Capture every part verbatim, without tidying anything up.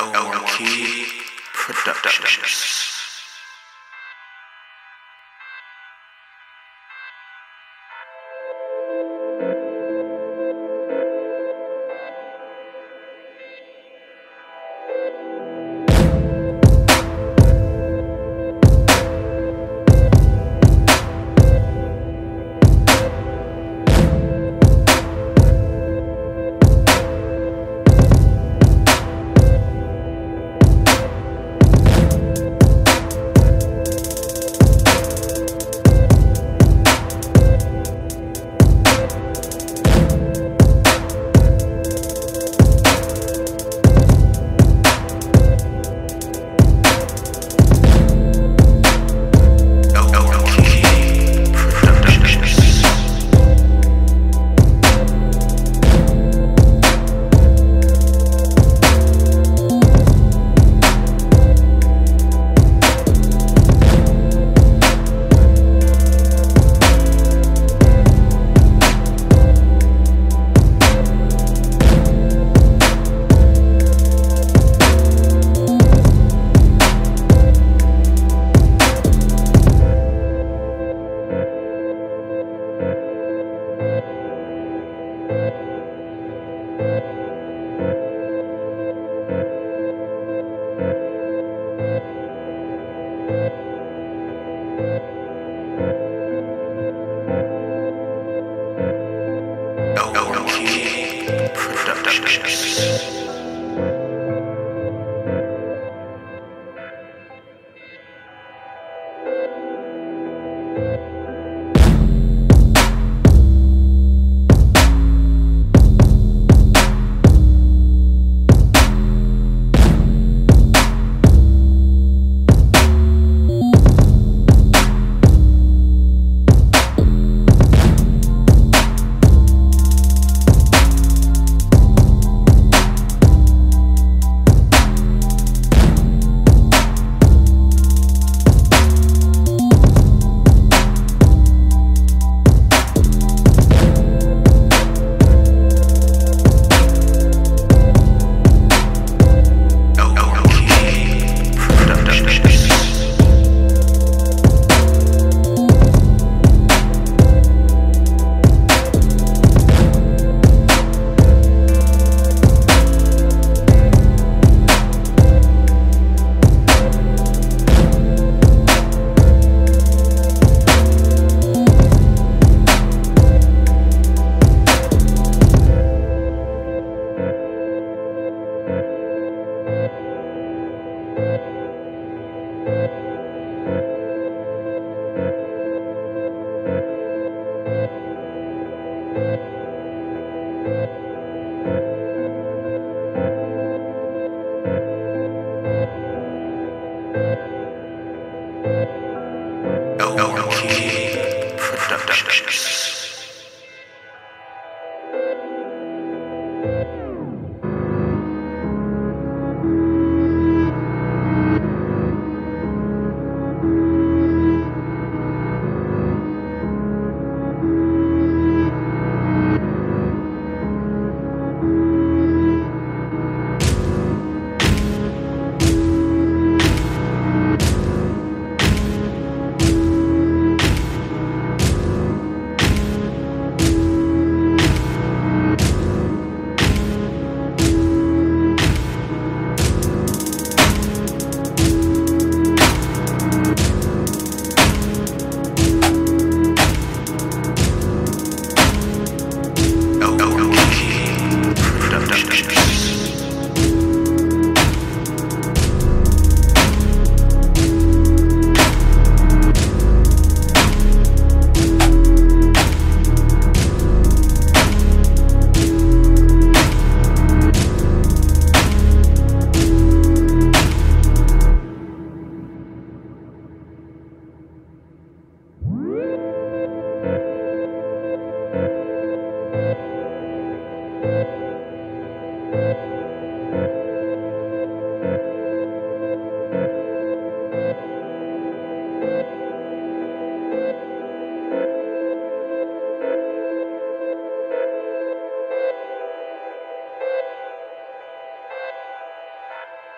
L. Marquee Productions. Productions.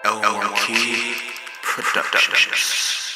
L. Marquee Productions.